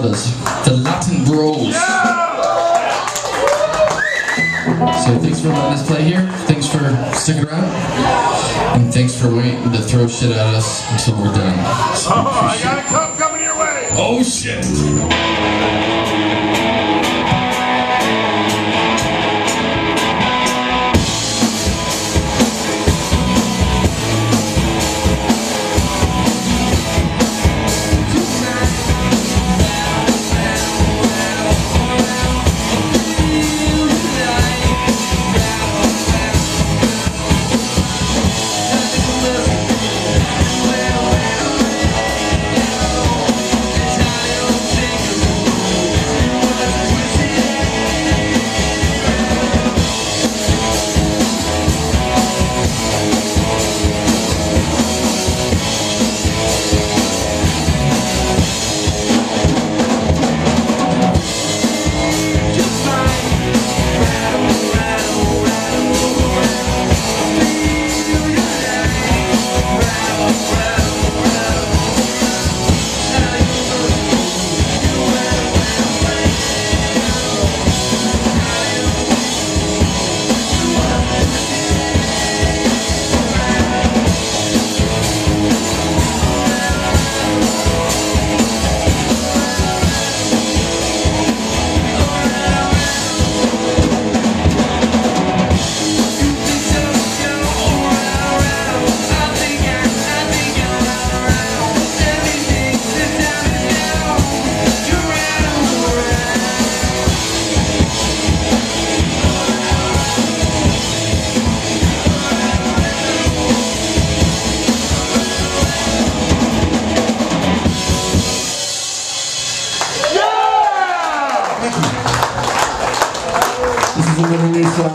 Brothers, the Lawton Bros. Yeah! So thanks for letting us play here, thanks for sticking around, and thanks for waiting to throw shit at us until we're done. So I got a cup coming your way! Oh shit! This is a little new song.